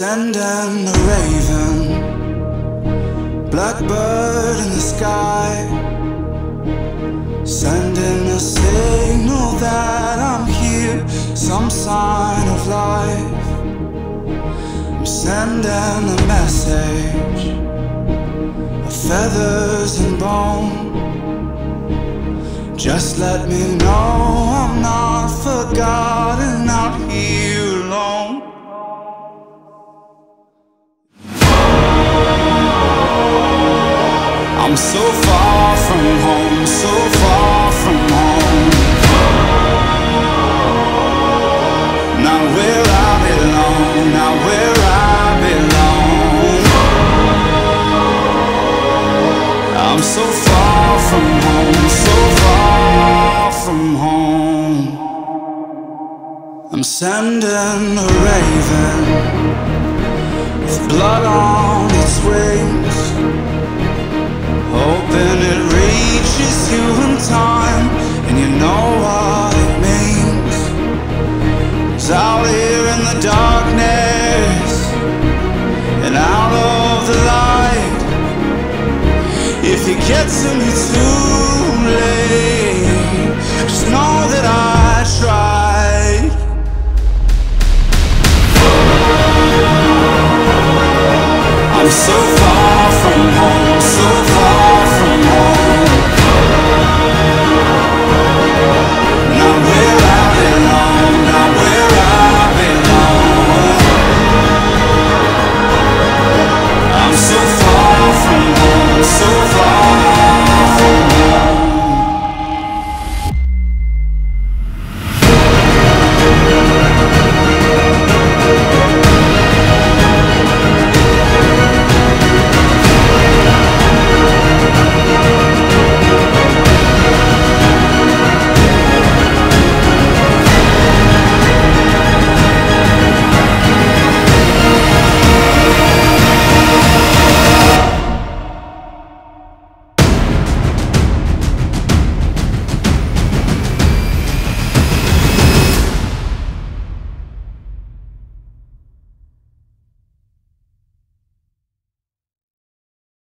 Send in the raven, blackbird in the sky. Send in a signal that I'm here, some sign of life. I'm sending a message of feathers and bone. Just let me know I'm not forgotten out here alone. I'm so far from home, so far from home. Not where I belong, not where I belong. I'm so far from home, so far from home. I'm sending a raven with blood on its wings, hoping it reaches you in time, and you know what it means. 'Cause out here in the darkness and out of the light, if you get to me too late, just know that I tried. I'm so far from home, so far.